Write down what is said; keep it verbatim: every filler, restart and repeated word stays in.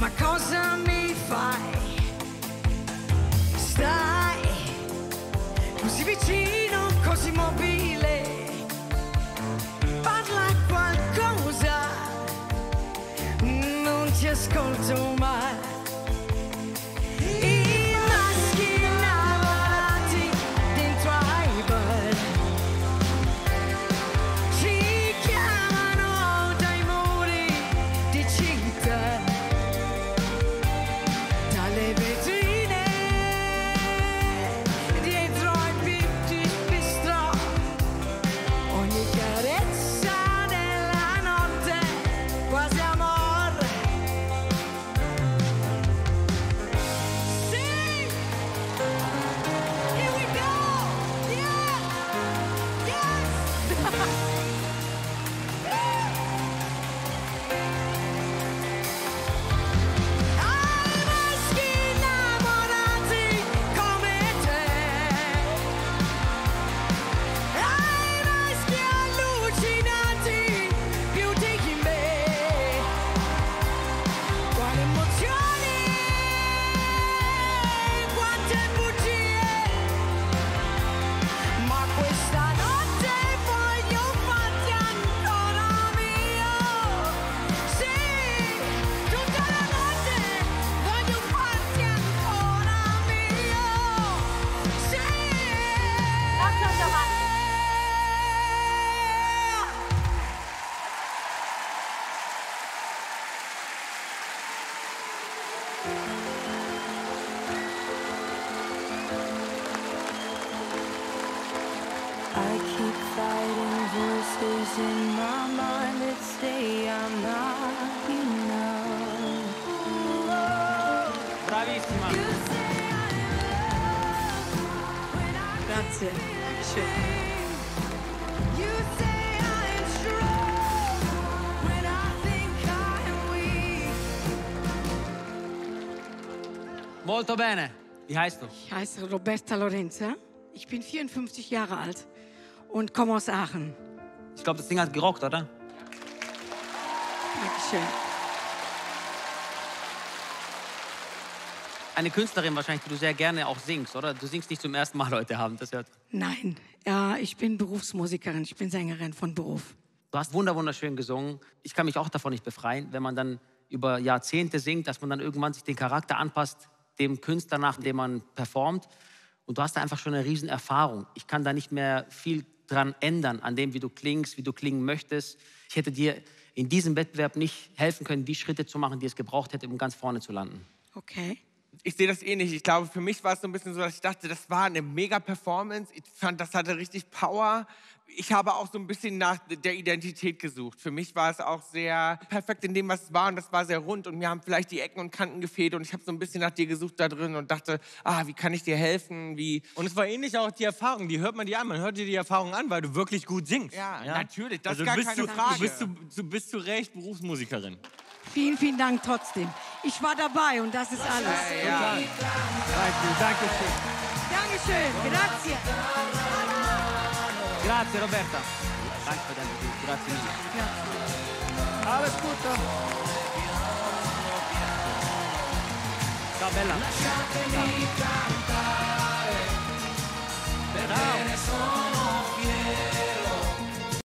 ma cosa mi fai? Stai così vicino, così mobile, parla qualcosa, non ti ascolto mai. I keep fighting voices in my mind that say I'm not enough. Bravissima. Grazie. Schön. Molto bene. Wie heißt du? Ich heiße Roberta Lorenza. Ich bin vierundfünfzig Jahre alt und komme aus Aachen. Ich glaube, das Ding hat gerockt, oder? Dankeschön. Eine Künstlerin wahrscheinlich, die du sehr gerne auch singst, oder? Du singst nicht zum ersten Mal heute Abend, das hört. Nein, äh, ich bin Berufsmusikerin, ich bin Sängerin von Beruf. Du hast wunderschön gesungen. Ich kann mich auch davon nicht befreien, wenn man dann über Jahrzehnte singt, dass man dann irgendwann sich den Charakter anpasst, dem Künstler nach, dem man performt. Und du hast da einfach schon eine riesen Erfahrung. Ich kann da nicht mehr viel dran ändern, an dem, wie du klingst, wie du klingen möchtest. Ich hätte dir in diesem Wettbewerb nicht helfen können, die Schritte zu machen, die es gebraucht hätte, um ganz vorne zu landen. Okay. Ich sehe das ähnlich. Ich glaube, für mich war es so ein bisschen so, dass ich dachte, das war eine Mega-Performance. Ich fand, das hatte richtig Power. Ich habe auch so ein bisschen nach der Identität gesucht. Für mich war es auch sehr perfekt in dem, was es war. Und das war sehr rund. Und mir haben vielleicht die Ecken und Kanten gefehlt. Und ich habe so ein bisschen nach dir gesucht da drin und dachte, ah, wie kann ich dir helfen? Wie? Und es war ähnlich auch die Erfahrung. Die hört man dir an. Man hört dir die Erfahrung an, weil du wirklich gut singst. Ja, ja? Natürlich. Das also ist gar keine du, Frage. Du bist, du, du bist zu Recht Berufsmusikerin. Vielen, vielen Dank trotzdem. Ich war dabei und das ist alles. Ja, ja. Danke, danke schön. Dankeschön. Grazie. Grazie Roberta. Danke für dein Besuch. Grazie mille. Alles Gute. Ciao Bella.